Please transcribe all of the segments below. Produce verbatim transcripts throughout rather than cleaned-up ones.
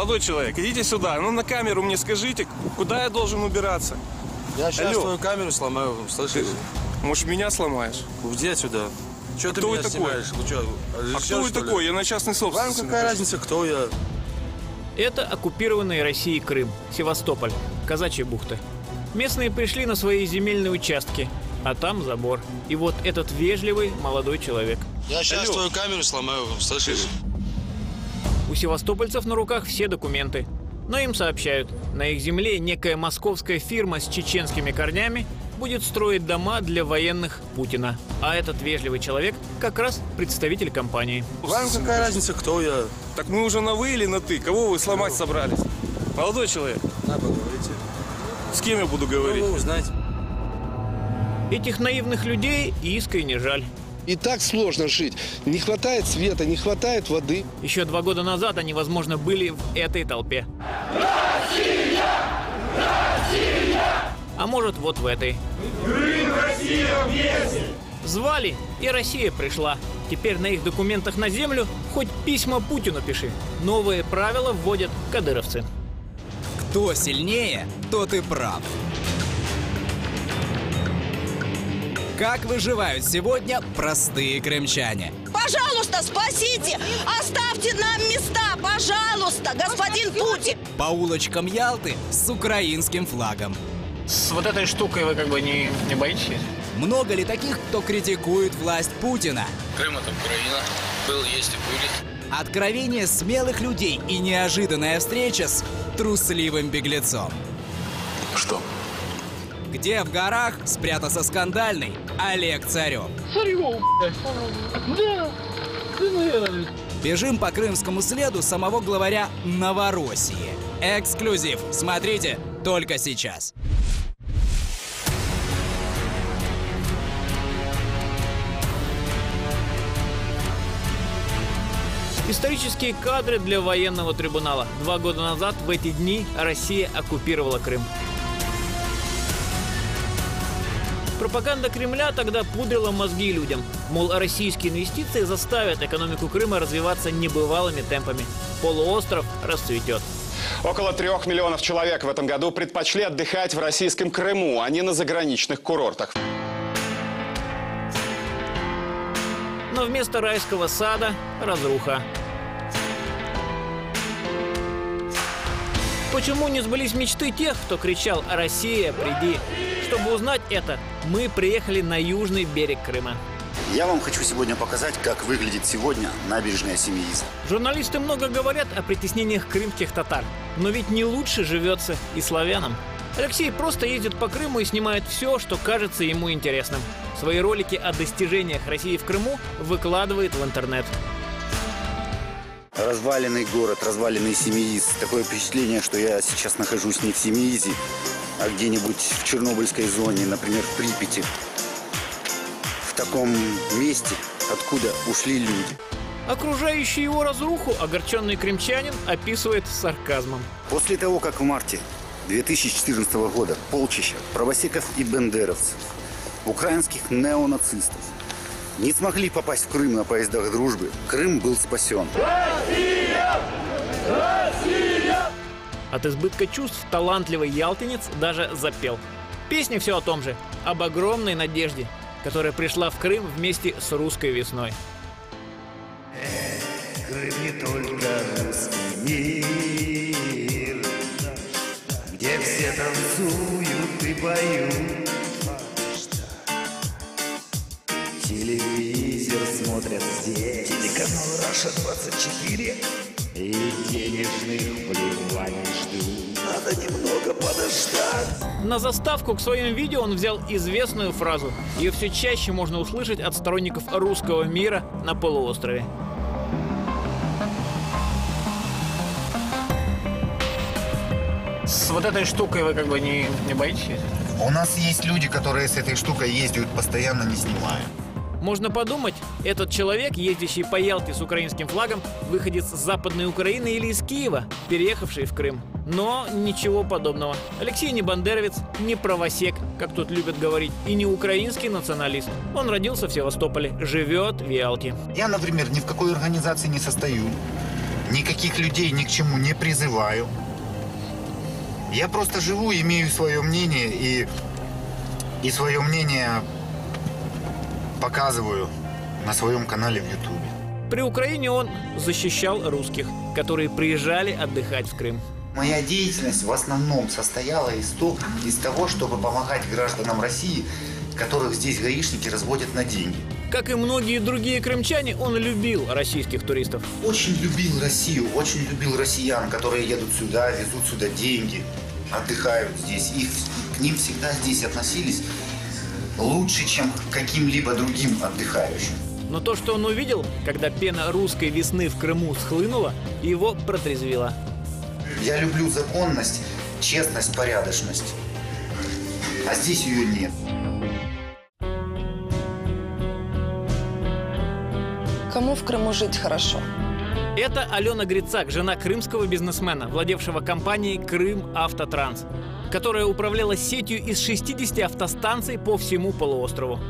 Молодой человек, идите сюда. Ну на камеру мне скажите, куда я должен убираться? Я сейчас Алло. твою камеру сломаю, слышишь? Ты, может, меня сломаешь? Где сюда? Че а ты кто меня такой? Что, а кто вы такой? Я на частной собственности. Вам какая разница, кто я? Это оккупированный Россией Крым, Севастополь, казачья бухта. Местные пришли на свои земельные участки, а там забор. И вот этот вежливый молодой человек. Я сейчас Алло. твою камеру сломаю, слышишь? У севастопольцев на руках все документы. Но им сообщают, на их земле некая московская фирма с чеченскими корнями будет строить дома для военных Путина. А этот вежливый человек как раз представитель компании. Вам какая разница, кто я? Так мы уже на вы или на ты? Кого вы сломать собрались? Молодой человек. Да, поговорите. С кем я буду говорить? Ну, узнать. Этих наивных людей искренне жаль. И так сложно жить. Не хватает света, не хватает воды. Еще два года назад они, возможно, были в этой толпе. Россия! Россия! А может, вот в этой. Крым, Россия вместе! Звали, и Россия пришла. Теперь на их документах на землю хоть письма Путину пиши. Новые правила вводят кадыровцы. Кто сильнее, тот и прав. Как выживают сегодня простые крымчане? Пожалуйста, спасите! Оставьте нам места! Пожалуйста, господин Путин! По улочкам Ялты с украинским флагом. С вот этой штукой вы как бы не, не боитесь? Много ли таких, кто критикует власть Путина? Крым — это Украина. Был, есть и будет. Откровение смелых людей и неожиданная встреча с трусливым беглецом. Что? Где в горах спрятался скандальный Олег Царёв. Царёв, да, ты, наверное. Бежим по крымскому следу самого главаря Новороссии. Эксклюзив. Смотрите только сейчас. Исторические кадры для военного трибунала. Два года назад в эти дни Россия оккупировала Крым. Пропаганда Кремля тогда пудрила мозги людям. Мол, российские инвестиции заставят экономику Крыма развиваться небывалыми темпами. Полуостров расцветет. Около трех миллионов человек в этом году предпочли отдыхать в российском Крыму, а не на заграничных курортах. Но вместо райского сада – разруха. Почему не сбылись мечты тех, кто кричал «Россия, приди»? Чтобы узнать это, мы приехали на южный берег Крыма. Я вам хочу сегодня показать, как выглядит сегодня набережная Симеиза. Журналисты много говорят о притеснениях крымских татар. Но ведь не лучше живется и славянам. Алексей просто ездит по Крыму и снимает все, что кажется ему интересным. Свои ролики о достижениях России в Крыму выкладывает в интернет. Разваленный город, разваленный Симеиз. Такое впечатление, что я сейчас нахожусь не в Симеизе, а где-нибудь в Чернобыльской зоне, например, в Припяти. В таком месте, откуда ушли люди. Окружающий его разруху огорченный крымчанин описывает с сарказмом. После того, как в марте две тысячи четырнадцатого года полчища правосеков и бендеровцев, украинских неонацистов, не смогли попасть в Крым на поездах дружбы, Крым был спасен. Россия! Россия! От избытка чувств талантливый ялтинец даже запел. Песня все о том же, об огромной надежде, которая пришла в Крым вместе с русской весной. Э, Крым не только русский мир, где все танцуют и поют. Телевизор смотрят здесь. Телеканал Раша двадцать четыре. И денежных вливаний ждут. Надо немного подождать. На заставку к своим видео он взял известную фразу. Ее все чаще можно услышать от сторонников русского мира на полуострове. С вот этой штукой вы как бы не, не боитесь? У нас есть люди, которые с этой штукой ездят, постоянно не снимая. Можно подумать, этот человек, ездящий по Ялте с украинским флагом, выходец с Западной Украины или из Киева, переехавший в Крым. Но ничего подобного. Алексей не бандеровец, не правосек, как тут любят говорить, и не украинский националист. Он родился в Севастополе, живет в Ялте. Я, например, ни в какой организации не состою. никаких людей ни к чему не призываю. Я просто живу, имею свое мнение и, и свое мнение показываю на своем канале в Ютубе. При Украине он защищал русских, которые приезжали отдыхать в Крым. Моя деятельность в основном состояла из, то, из того, чтобы помогать гражданам России, которых здесь гаишники разводят на деньги. Как и многие другие крымчане, он любил российских туристов. Очень любил Россию, очень любил россиян, которые едут сюда, везут сюда деньги, отдыхают здесь. Их, к ним всегда здесь относились лучше, чем к каким-либо другим отдыхающим. Но то, что он увидел, когда пена русской весны в Крыму схлынула, его протрезвило. Я люблю законность, честность, порядочность. А здесь ее нет. Кому в Крыму жить хорошо? Это Алена Грицак, жена крымского бизнесмена, владевшего компанией «Крым Автотранс», которая управляла сетью из шестидесяти автостанций по всему полуострову.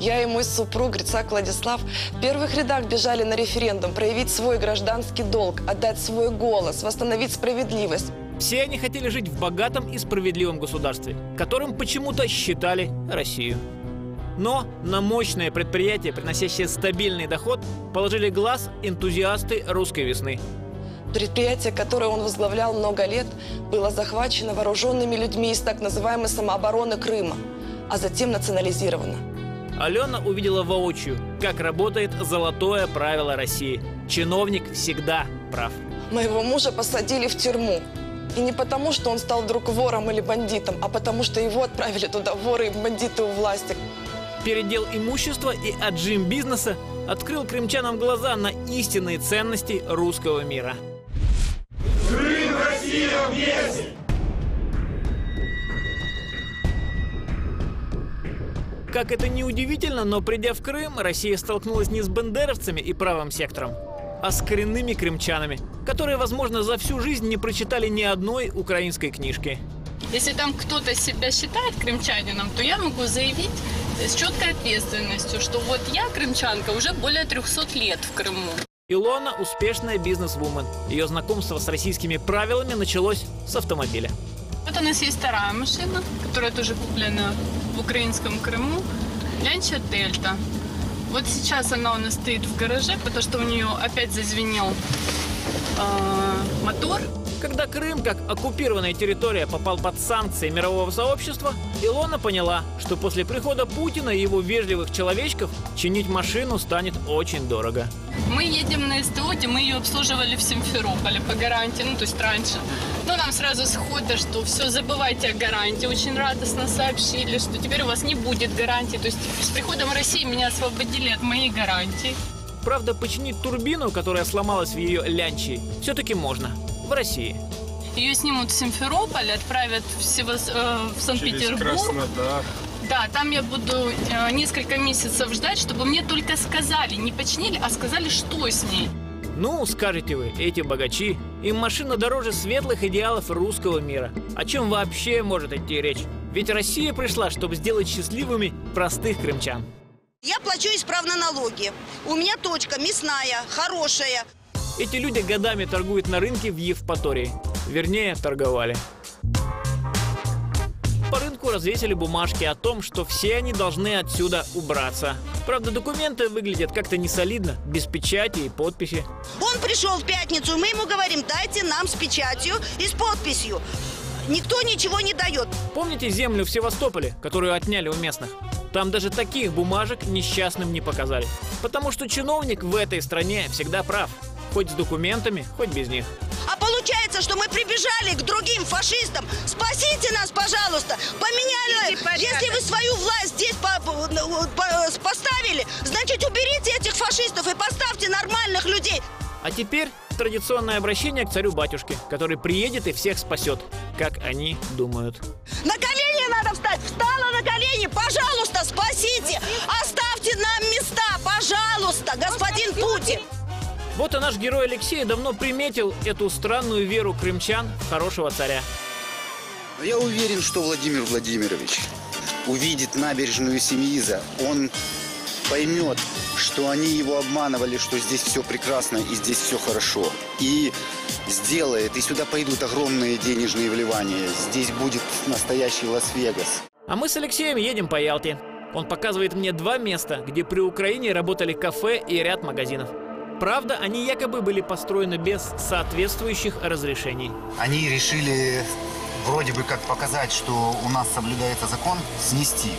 Я и мой супруг Грицак Владислав в первых рядах бежали на референдум проявить свой гражданский долг, отдать свой голос, восстановить справедливость. Все они хотели жить в богатом и справедливом государстве, которым почему-то считали Россию. Но на мощное предприятие, приносящее стабильный доход, положили глаз энтузиасты русской весны. Предприятие, которое он возглавлял много лет, было захвачено вооруженными людьми из так называемой самообороны Крыма, а затем национализировано. Алена увидела воочию, как работает золотое правило России. Чиновник всегда прав. Моего мужа посадили в тюрьму. И не потому, что он стал вдруг вором или бандитом, а потому, что его отправили туда воры и бандиты у власти. Передел имущества и отжим бизнеса открыл крымчанам глаза на истинные ценности русского мира. Крым, Россия вместе! Как это ни удивительно, но придя в Крым, Россия столкнулась не с бандеровцами и правым сектором, а с коренными крымчанами, которые, возможно, за всю жизнь не прочитали ни одной украинской книжки. Если там кто-то себя считает крымчанином, то я могу заявить с четкой ответственностью, что вот я, крымчанка, уже более трёхсот лет в Крыму. Илона – успешная бизнес-вумен. Ее знакомство с российскими правилами началось с автомобиля. Вот у нас есть вторая машина, которая тоже куплена в украинском Крыму – Ленча Дельта. Вот сейчас она у нас стоит в гараже, потому что у нее опять зазвенел э, мотор. Когда Крым, как оккупированная территория, попал под санкции мирового сообщества, Илона поняла, что после прихода Путина и его вежливых человечков чинить машину станет очень дорого. Мы едем на СТО, мы ее обслуживали в Симферополе по гарантии, ну то есть раньше. Но нам сразу схода, что все, забывайте о гарантии. Очень радостно сообщили, что теперь у вас не будет гарантии. То есть с приходом России меня освободили от моей гарантии. Правда, починить турбину, которая сломалась в ее лянче, все-таки можно. В России. Ее снимут в Симферополь, отправят в, Севас... э, в Санкт-Петербург. Через Краснодар. Да, там я буду э, несколько месяцев ждать, чтобы мне только сказали, не починили, а сказали, что с ней. Ну, скажете вы, эти богачи, им машина дороже светлых идеалов русского мира. О чем вообще может идти речь? Ведь Россия пришла, чтобы сделать счастливыми простых крымчан. Я плачу исправно налоги. У меня точка мясная, хорошая. Эти люди годами торгуют на рынке в Евпатории. Вернее, торговали. По рынку развесили бумажки о том, что все они должны отсюда убраться. Правда, документы выглядят как-то несолидно, без печати и подписи. Он пришел в пятницу, мы ему говорим, дайте нам с печатью и с подписью. Никто ничего не дает. Помните землю в Севастополе, которую отняли у местных? Там даже таких бумажек несчастным не показали. Потому что чиновник в этой стране всегда прав. Хоть с документами, хоть без них. А получается, что мы прибежали к другим фашистам. Спасите нас, пожалуйста. Поменяли. Если вы свою власть здесь поставили, значит, уберите этих фашистов и поставьте нормальных людей. А теперь традиционное обращение к царю-батюшке, который приедет и всех спасет, как они думают. На колени надо встать. Встала на колени. Пожалуйста, спасите. Оставьте нам места. Пожалуйста, господин Путин. Вот и наш герой Алексей давно приметил эту странную веру крымчан в хорошего царя. Я уверен, что Владимир Владимирович увидит набережную Симеиза. Он поймет, что они его обманывали, что здесь все прекрасно и здесь все хорошо. И сделает, и сюда пойдут огромные денежные вливания. Здесь будет настоящий Лас-Вегас. А мы с Алексеем едем по Ялте. Он показывает мне два места, где при Украине работали кафе и ряд магазинов. Правда, они якобы были построены без соответствующих разрешений. Они решили вроде бы как показать, что у нас соблюдается закон, снести.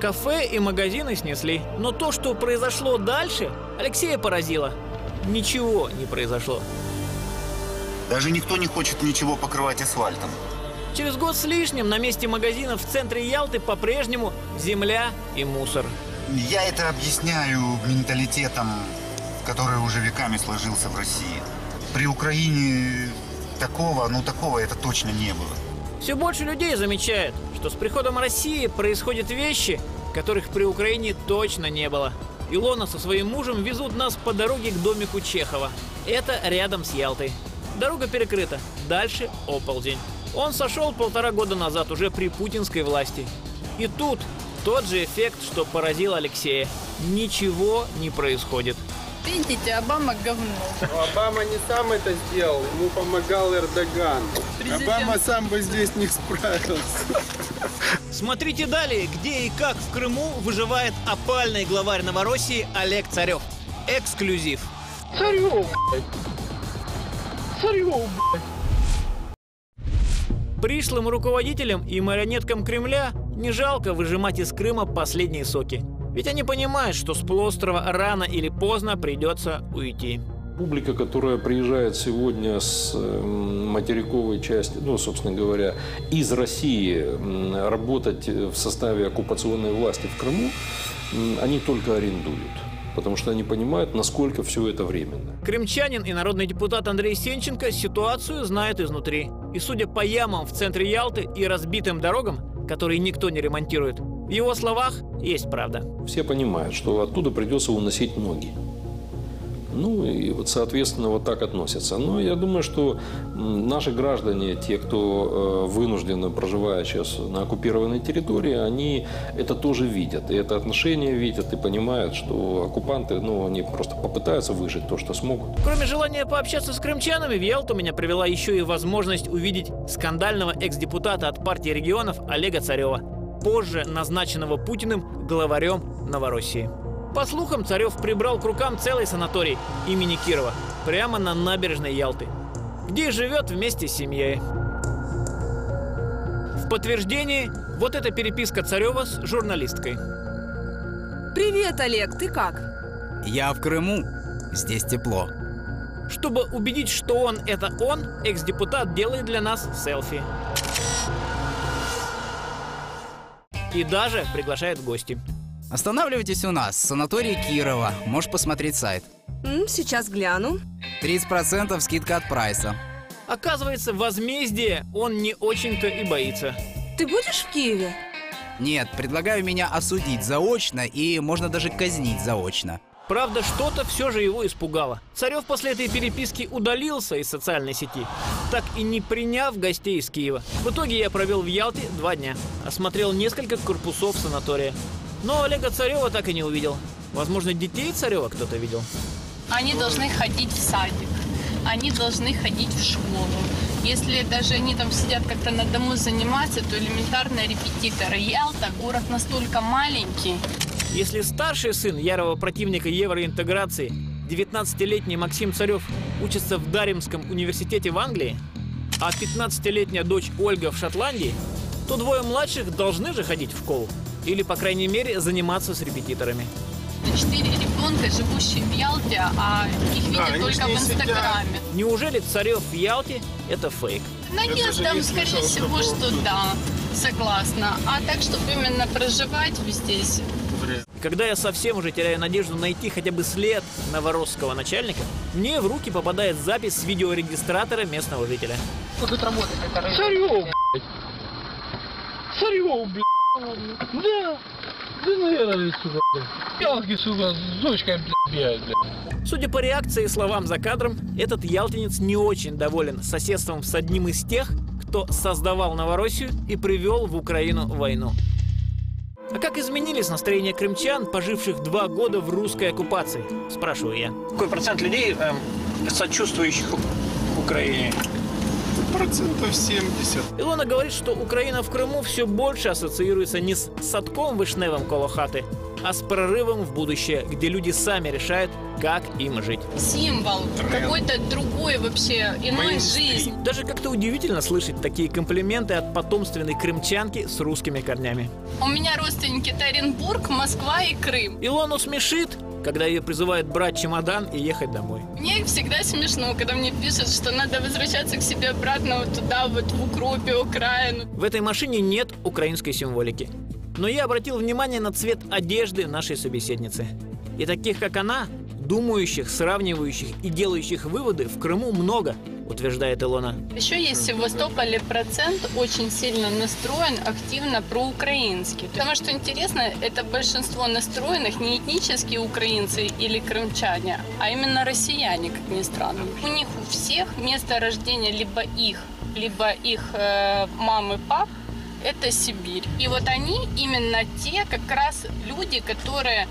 Кафе и магазины снесли. Но то, что произошло дальше, Алексея поразило. Ничего не произошло. Даже никто не хочет ничего покрывать асфальтом. Через год с лишним на месте магазинов в центре Ялты по-прежнему земля и мусор. Я это объясняю менталитетом, который уже веками сложился в России. При Украине такого, ну такого это точно не было. Все больше людей замечают, что с приходом России происходят вещи, которых при Украине точно не было. Илона со своим мужем везут нас по дороге к домику Чехова. Это рядом с Ялтой. Дорога перекрыта. Дальше оползень. Он сошел полтора года назад уже при путинской власти. И тут тот же эффект, что поразил Алексея. Ничего не происходит. Видите, Обама говно. Обама не сам это сделал, ему помогал Эрдоган. Президент. Обама сам бы здесь не справился. Смотрите далее, где и как в Крыму выживает опальный главарь Новороссии Олег Царёв. Эксклюзив. Царёв, блядь. Царёв, блядь. Пришлым руководителям и марионеткам Кремля не жалко выжимать из Крыма последние соки. Ведь они понимают, что с полуострова рано или поздно придется уйти. Публика, которая приезжает сегодня с материковой части, ну, собственно говоря, из России работать в составе оккупационной власти в Крыму, они только арендуют. Потому что они понимают, насколько все это временно. Крымчанин и народный депутат Андрей Сенченко ситуацию знает изнутри. И судя по ямам в центре Ялты и разбитым дорогам, которые никто не ремонтирует, в его словах есть правда. Все понимают, что оттуда придется уносить ноги. Ну и вот, соответственно, вот так относятся. Но я думаю, что наши граждане, те, кто вынужденно проживает сейчас на оккупированной территории, они это тоже видят. И это отношение видят и понимают, что оккупанты, ну, они просто попытаются выжить то, что смогут. Кроме желания пообщаться с крымчанами, в Ялту меня привела еще и возможность увидеть скандального экс-депутата от партии регионов Олега Царёва, позже назначенного Путиным главарем Новороссии. По слухам, Царев прибрал к рукам целый санаторий имени Кирова, прямо на набережной Ялты, где живет вместе с семьей. В подтверждении вот эта переписка Царева с журналисткой. «Привет, Олег, ты как?» «Я в Крыму, здесь тепло». Чтобы убедить, что он – это он, экс-депутат делает для нас селфи. И даже приглашает в гости. Останавливайтесь у нас, санаторий Кирова. Можешь посмотреть сайт. Сейчас гляну. тридцать процентов скидка от прайса. Оказывается, возмездие он не очень-то и боится. Ты будешь в Киеве? Нет, предлагаю меня осудить заочно и можно даже казнить заочно. Правда, что-то все же его испугало. Царев после этой переписки удалился из социальной сети, так и не приняв гостей из Киева. В итоге я провел в Ялте два дня. Осмотрел несколько корпусов санатория. Но Олега Царёва так и не увидел. Возможно, детей Царёва кто-то видел. Они должны ходить в садик. Они должны ходить в школу. Если даже они там сидят как-то на дому заниматься, то элементарно репетиторы. Ялта – город настолько маленький. Если старший сын ярого противника евроинтеграции, девятнадцатилетний Максим Царев, учится в Даримском университете в Англии, а пятнадцатилетняя дочь Ольга в Шотландии, то двое младших должны же ходить в школу. Или, по крайней мере, заниматься с репетиторами. Четыре ребенка, живущие в Ялте, а их видят а, только в Инстаграме. Неужели Царев в Ялте – это фейк? Надеюсь, там, скорее всего, что да, согласна. А так, чтобы именно проживать здесь. Когда я совсем уже теряю надежду найти хотя бы след новоросского начальника, мне в руки попадает запись с видеорегистратора местного жителя. Вот тут работает это район. Царев, блядь! Царев, блядь! Да, да, наверное, сюда, ялки сюда с дочкой, блядь, блядь. Судя по реакции и словам за кадром, этот ялтинец не очень доволен соседством с одним из тех, кто создавал Новороссию и привел в Украину войну. А как изменились настроения крымчан, поживших два года в русской оккупации? Спрашиваю я. Какой процент людей, эм, сочувствующих Украине? Процентов семьдесят. Илона говорит, что Украина в Крыму все больше ассоциируется не с садком вишневым коло хаты, а с прорывом в будущее, где люди сами решают, как им жить. Символ какой-то другой вообще, иной жизни. Даже как-то удивительно слышать такие комплименты от потомственной крымчанки с русскими корнями. У меня родственники – Оренбург, Москва и Крым. Илону смешит, когда ее призывают брать чемодан и ехать домой. Мне всегда смешно, когда мне пишут, что надо возвращаться к себе обратно вот туда, вот в Укропе, Украину. В этой машине нет украинской символики. Но я обратил внимание на цвет одежды нашей собеседницы. И таких, как она, думающих, сравнивающих и делающих выводы в Крыму много, утверждает Илона. Еще есть в Севастополе процент очень сильно настроен активно проукраинский. Потому что интересно, это большинство настроенных не этнические украинцы или крымчане, а именно россияне, как ни странно. У них у всех место рождения либо их, либо их э, мамы, пап. Это Сибирь. И вот они именно те как раз люди, которые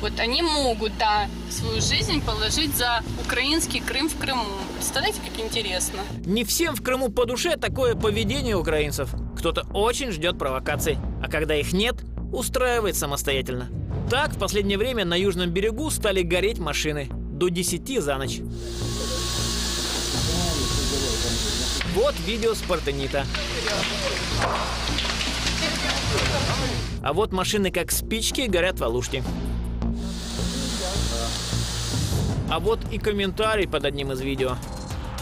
вот они могут, да, свою жизнь положить за украинский Крым в Крыму. Представляете, как интересно. Не всем в Крыму по душе такое поведение украинцев. Кто-то очень ждет провокаций, а когда их нет, устраивает самостоятельно. Так в последнее время на южном берегу стали гореть машины. До десяти за ночь. Вот видео с Партенита. А вот машины как спички горят в Алуште. А вот и комментарий под одним из видео.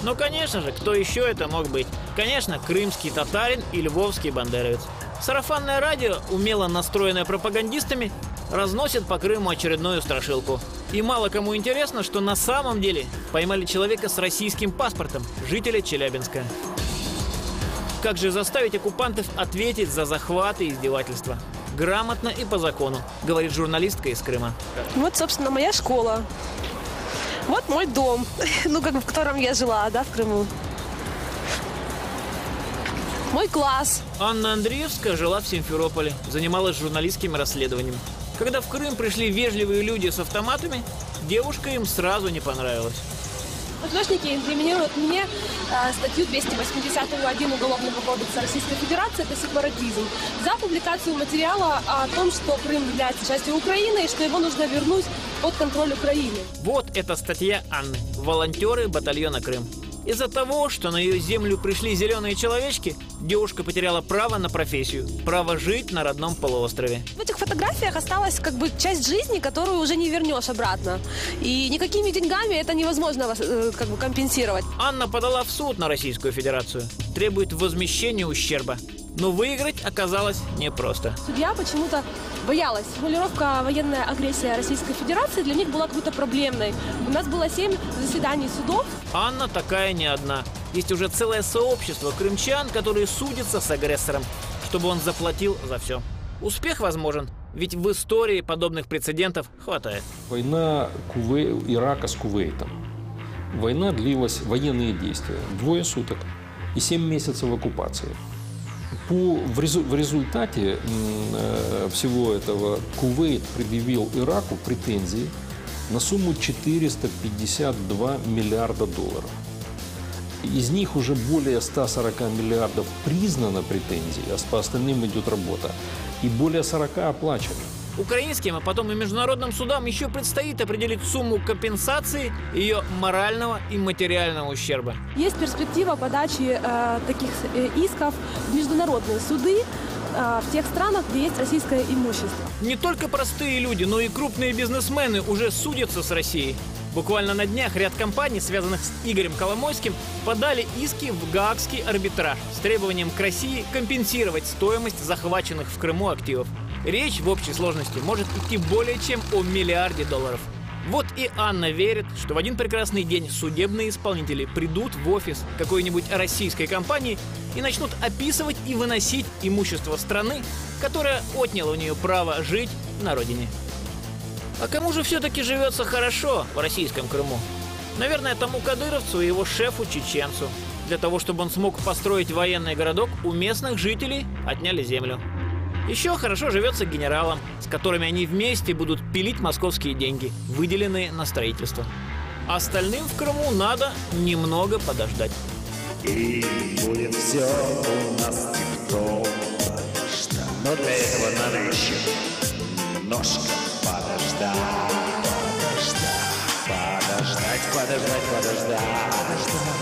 Ну, конечно же, кто еще это мог быть? Конечно, крымский татарин и львовский бандеровец. Сарафанное радио, умело настроенное пропагандистами, разносит по Крыму очередную страшилку. И мало кому интересно, что на самом деле поймали человека с российским паспортом, жителя Челябинска. Как же заставить оккупантов ответить за захват и издевательства? Грамотно и по закону, говорит журналистка из Крыма. Вот, собственно, моя школа. Вот мой дом, ну, как бы, в котором я жила, да, в Крыму. Мой класс. Анна Андреевская жила в Симферополе, занималась журналистским расследованием. Когда в Крым пришли вежливые люди с автоматами, девушка им сразу не понравилась. Художники применяют мне э, статью двести восемьдесят один Уголовного кодекса Российской Федерации, это сепаратизм, за публикацию материала о том, что Крым является частью Украины и что его нужно вернуть под контроль Украины. Вот эта статья Анны. Волонтеры батальона Крым. Из-за того, что на ее землю пришли зеленые человечки, девушка потеряла право на профессию, право жить на родном полуострове. В этих фотографиях осталась как бы часть жизни, которую уже не вернешь обратно. И никакими деньгами это невозможно как бы компенсировать. Анна подала в суд на Российскую Федерацию. Требует возмещения ущерба. Но выиграть оказалось непросто. Судья почему-то боялась. Формулировка «военная агрессия Российской Федерации» для них была какой-то проблемной. У нас было семь заседаний судов. Анна такая не одна. Есть уже целое сообщество крымчан, которые судятся с агрессором, чтобы он заплатил за все. Успех возможен, ведь в истории подобных прецедентов хватает. Война Кувей... Ирака с Кувейтом. Война длилась, военные действия, двое суток и семь месяцев оккупации. По, в, резу, в результате э, всего этого Кувейт предъявил Ираку претензии на сумму четыреста пятьдесят два миллиарда долларов. Из них уже более ста сорока миллиардов признано претензий, а по остальным идет работа. И более сорока оплачено. Украинским, а потом и международным судам еще предстоит определить сумму компенсации ее морального и материального ущерба. Есть перспектива подачи э, таких э, исков в международные суды э, в тех странах, где есть российское имущество. Не только простые люди, но и крупные бизнесмены уже судятся с Россией. Буквально на днях ряд компаний, связанных с Игорем Коломойским, подали иски в Гаагский арбитраж с требованием к России компенсировать стоимость захваченных в Крыму активов. Речь в общей сложности может идти более чем о миллиарде долларов. Вот и Анна верит, что в один прекрасный день судебные исполнители придут в офис какой-нибудь российской компании и начнут описывать и выносить имущество страны, которая отняла у нее право жить на родине. А кому же все-таки живется хорошо в российском Крыму? Наверное, тому кадыровцу и его шефу-чеченцу. Для того, чтобы он смог построить военный городок, у местных жителей отняли землю. Еще хорошо живется генералам, с которыми они вместе будут пилить московские деньги, выделенные на строительство. Остальным в Крыму надо немного подождать. И будет все у нас тип-топ. Но для этого надо еще немножко подождать. Подождать, подождать, подождать.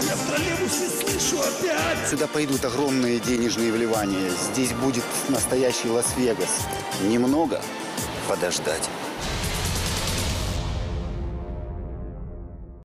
Я в троллейбусе слышу опять. Сюда пойдут огромные денежные вливания. Здесь будет настоящий Лас-Вегас. Немного подождать.